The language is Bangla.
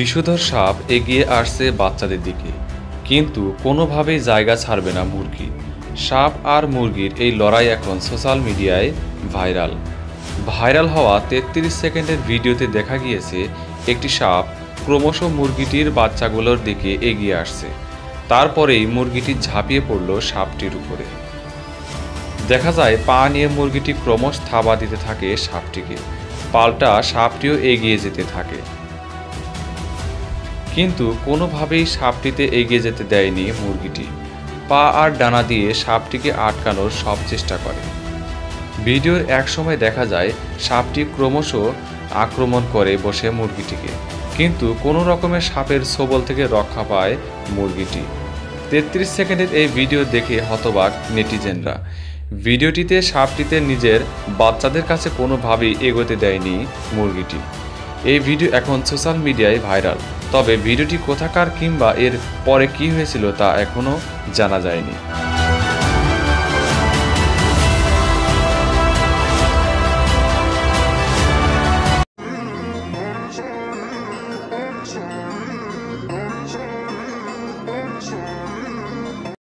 বিষধর সাপ এগিয়ে আসছে বাচ্চাদের দিকে, কিন্তু কোনোভাবেই জায়গা ছাড়বে না মুরগি। সাপ আর মুরগির এই লড়াই এখন সোশ্যাল মিডিয়ায় ভাইরাল। ভাইরাল হওয়া ৩৩ সেকেন্ডের ভিডিওতে দেখা গিয়েছে একটি সাপ ক্রমশ মুরগিটির বাচ্চাগুলোর দিকে এগিয়ে আসছে, তারপরেই মুরগিটি ঝাঁপিয়ে পড়ল সাপটির উপরে। দেখা যায় পা নিয়ে মুরগিটি ক্রমশ থাবা দিতে থাকে সাপটিকে, পাল্টা সাপটিও এগিয়ে যেতে থাকে, কিন্তু কোনোভাবেই সাপটিতে এগিয়ে যেতে দেয়নি মুরগিটি। পা আর ডানা দিয়ে সাপটিকে আটকানোর সব চেষ্টা করে। ভিডিওর এক সময় দেখা যায় সাপটি ক্রমশ আক্রমণ করে বসে মুরগিটিকে, কিন্তু কোনো রকমের সাপের ছোবল থেকে রক্ষা পায় মুরগিটি। ৩৩ সেকেন্ডের এই ভিডিও দেখে হতবাক নেটিজেনরা। ভিডিওটিতে সাপটিতে নিজের বাচ্চাদের কাছে কোনোভাবেই এগোতে দেয়নি মুরগিটি। এই ভিডিও এখন সোশ্যাল মিডিয়ায় ভাইরাল, তবে ভিডিওটি কোথাকার কিংবা এর পরে কী হয়েছিল তা এখনও জানা যায়নি।